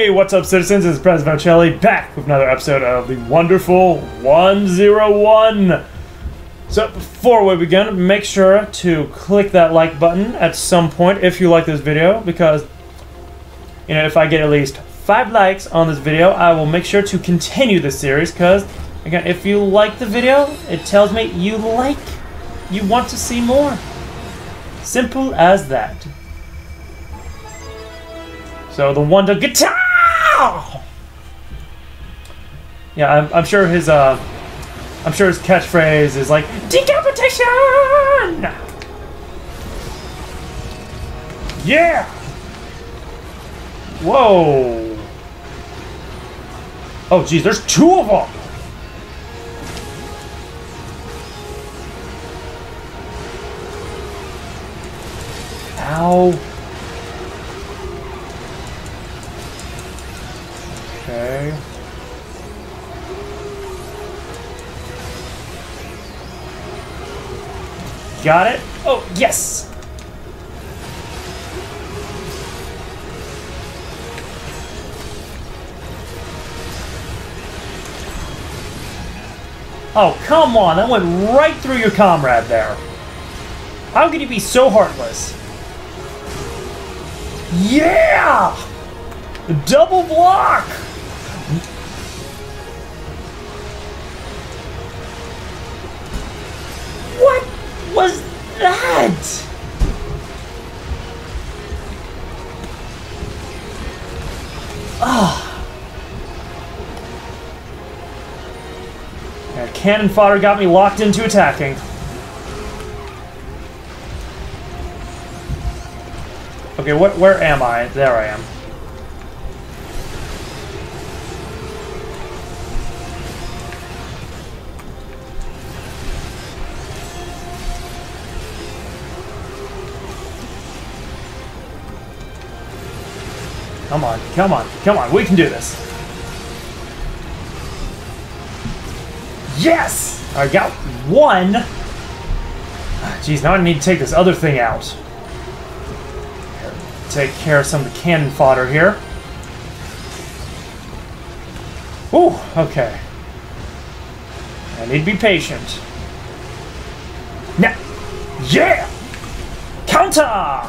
Hey, what's up, citizens? It's President Vocelli back with another episode of The Wonderful 101. So, before we begin, make sure to click that like button at some point if you like this video, because, you know, if I get at least 5 likes on this video, I will make sure to continue this series, because, again, if you like the video, it tells me you want to see more. Simple as that. So the Wonder Guitar. Yeah, I'm sure his catchphrase is like decapitation. Yeah. Whoa. Oh, geez, there's 2 of them. Ow. Okay. Got it? Oh, yes! Oh, come on! That went right through your comrade there. How could you be so heartless? Yeah! The double block! What was that? Ah! Yeah, cannon fodder got me locked into attacking. Okay, where am I? There I am. Come on, come on, come on, we can do this. Yes! I got 1. Jeez, now I need to take this other thing out. Take care of some of the cannon fodder here. Ooh, okay. I need to be patient. Now, yeah! Counter!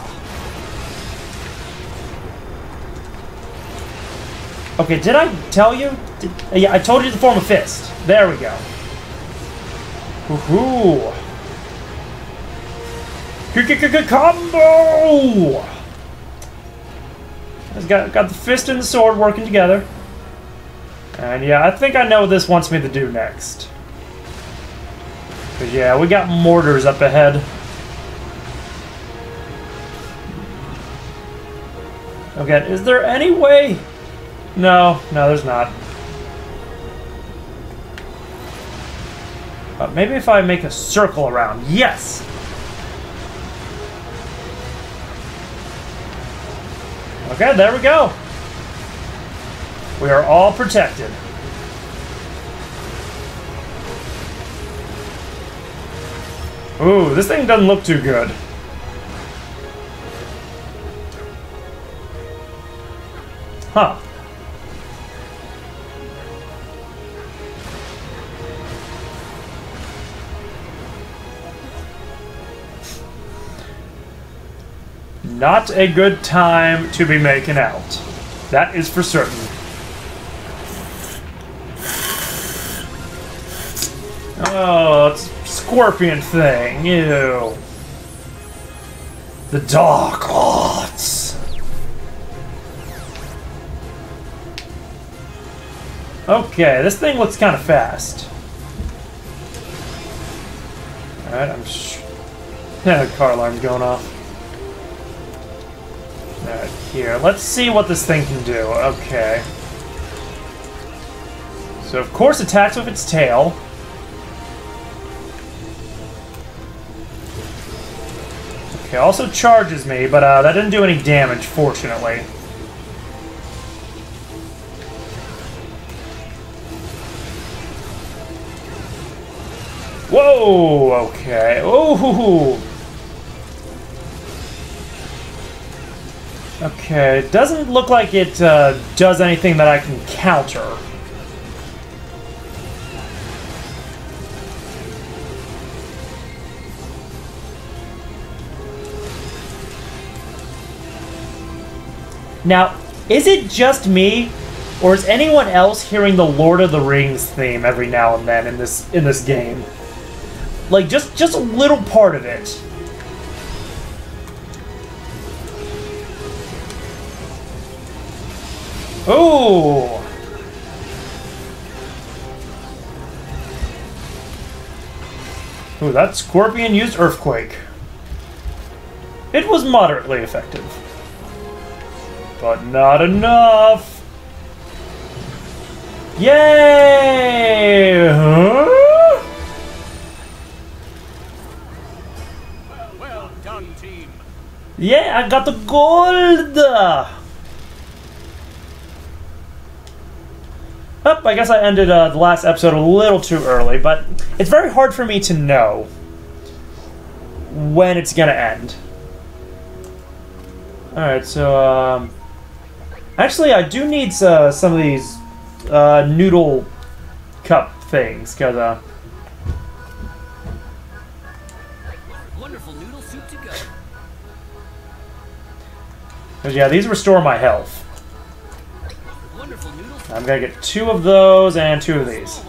Okay, did I tell you? Yeah, I told you to form a fist. There we go. Woohoo! Combo! It's got the fist and the sword working together. And yeah, I think I know what this wants me to do next. But yeah, we got mortars up ahead. Okay, is there any way... No, there's not. But maybe if I make a circle around. Yes! Okay, there we go. We are all protected. Ooh, this thing doesn't look too good. Huh. Not a good time to be making out. That is for certain. Oh, it's a scorpion thing. Ew. The Dark Outs. Okay, this thing looks kind of fast. Alright, yeah, the car alarm's going off. Alright, here. Let's see what this thing can do. Okay. So, of course, attacks with its tail. Okay, also charges me, but that didn't do any damage, fortunately. Whoa! Okay. Ooh! Okay, Okay, it doesn't look like it does anything that I can counter. Now, is it just me, or is anyone else hearing the Lord of the Rings theme every now and then in this game? Like, just a little part of it. Ooh! Ooh, that scorpion used Earthquake. It was moderately effective. But not enough! Yay! Huh? Well, well done, team. Yeah, I got the gold! Oh, I guess I ended the last episode a little too early, but it's very hard for me to know when it's gonna end. Alright, so, actually, I do need some of these noodle cup things, because, wonderful noodle soup to go. Because, yeah, these restore my health. I'm gonna get 2 of those and 2 of these.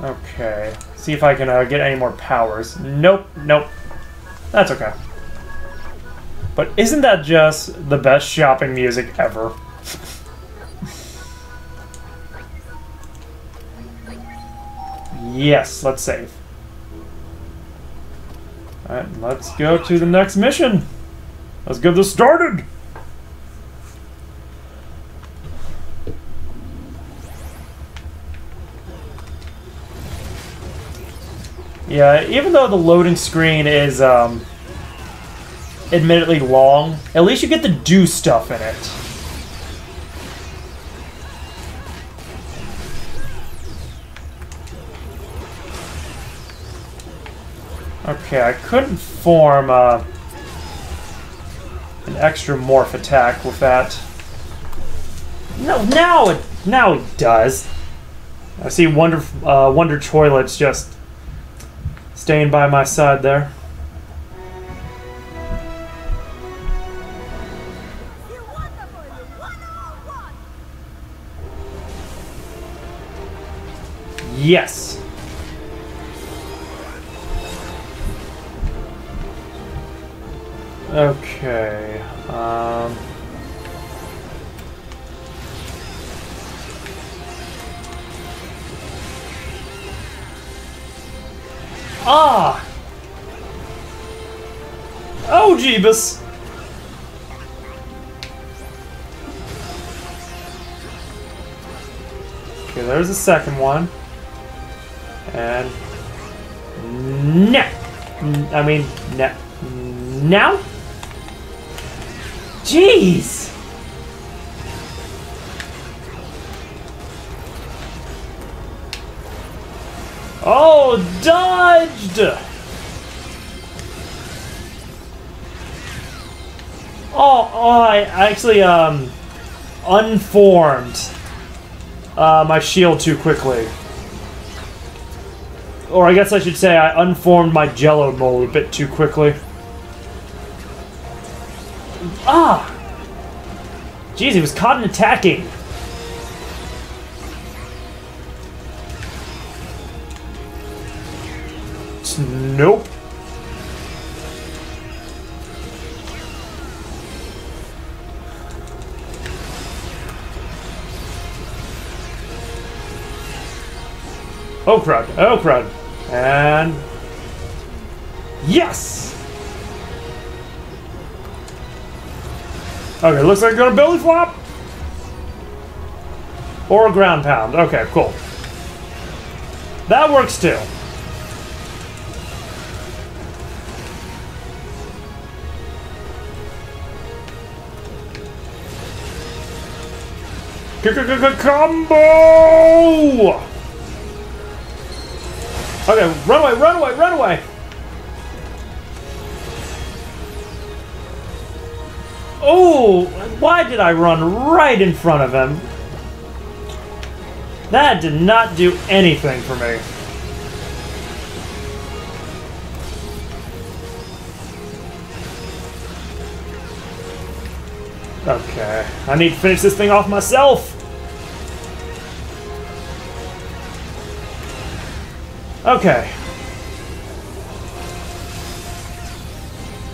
Okay, see if I can get any more powers. Nope, nope. That's okay. But isn't that just the best shopping music ever? Yes, let's save. Alright, let's go to the next mission. Let's get this started! Yeah, even though the loading screen is, admittedly long, at least you get to do stuff in it. Okay, I couldn't form, an extra morph attack with that. No, now it does. I see Wonder Toilet's just staying by my side there. The Wonderful 101. Yes. Okay, Ah! Oh, Jeebus! Okay, there's the second one. And... Now? Jeez! Oh, dodged! Oh, I actually, unformed my shield too quickly. Or I guess I should say I unformed my Jell-O mold a bit too quickly. Ah! Jeez, he was caught in attacking. Nope. Oh crud, oh crud. And... yes! Okay, looks like I got a belly flop! Or a ground pound. Okay, cool. That works too. Combo! Okay, run away, run away, run away! Oh, why did I run right in front of him? That did not do anything for me. Okay, I need to finish this thing off myself. Okay.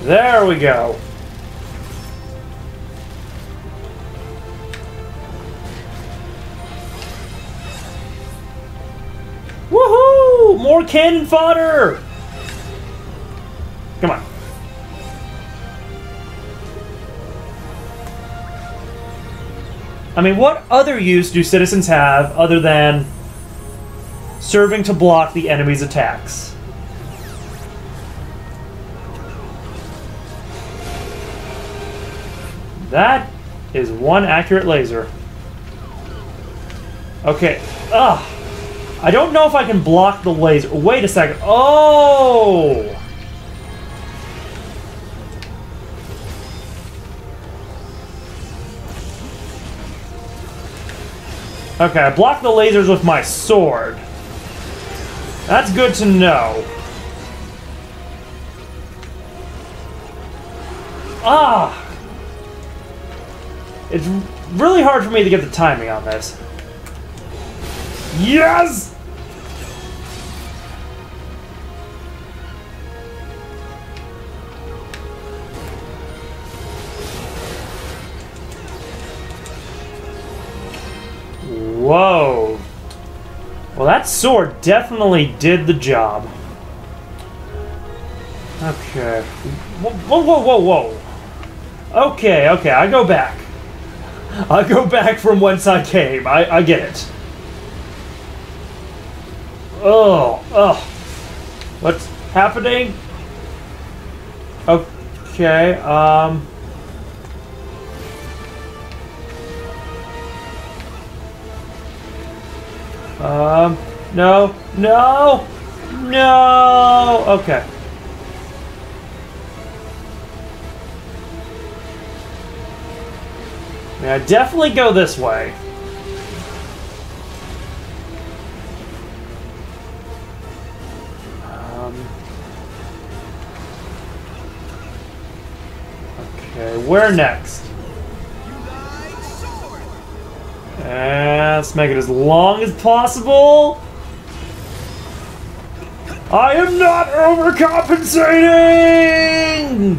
There we go. Woohoo! More cannon fodder! Come on. I mean, what other use do citizens have other than serving to block the enemy's attacks? That is one accurate laser. Okay. Ugh. I don't know if I can block the laser. Wait a second. Oh! Okay, I blocked the lasers with my sword. That's good to know. Ah! It's really hard for me to get the timing on this. Yes! Whoa. Well, that sword definitely did the job. Okay. Whoa, whoa, whoa, whoa. Okay, okay, I go back. I go back from whence I came. I get it. Oh, oh. What's happening? Okay, no, no, no. Okay. I mean, I definitely go this way. Okay, where next? Let's make it as long as possible. I am not overcompensating!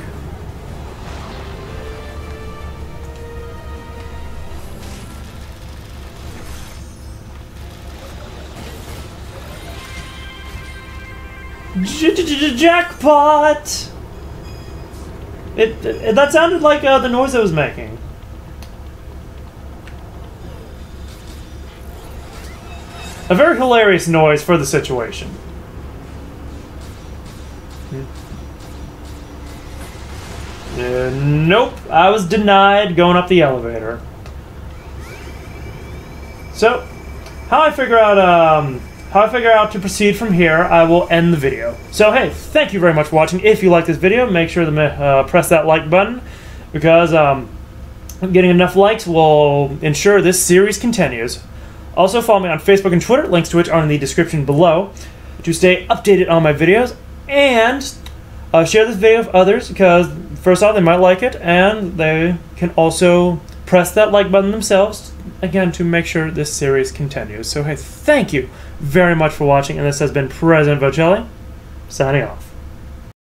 Jackpot! It that sounded like the noise I was making. A very hilarious noise for the situation. Nope, I was denied going up the elevator. So, how I figure out to proceed from here, I will end the video. So hey, thank you very much for watching. If you like this video, make sure to press that like button, because getting enough likes will ensure this series continues. Also, follow me on Facebook and Twitter, links to which are in the description below, to stay updated on my videos, and share this video with others, because first off, they might like it, and they can also press that like button themselves, again, to make sure this series continues. So hey, thank you very much for watching, and this has been President Vocelli, signing off.